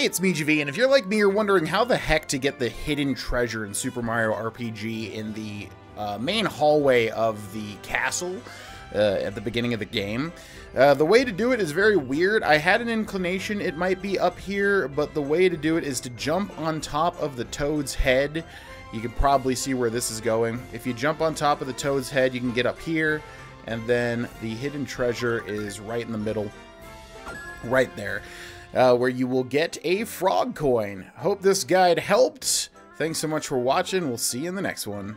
Hey, it's me, GV, and if you're like me, you're wondering how the heck to get the hidden treasure in Super Mario RPG in the main hallway of the castle at the beginning of the game. The way to do it is very weird. I had an inclination it might be up here, but the way to do it is to jump on top of the toad's head. You can probably see where this is going. If you jump on top of the toad's head, you can get up here, and then the hidden treasure is right in the middle, right there. Where you will get a frog coin. Hope this guide helped. Thanks so much for watching. We'll see you in the next one.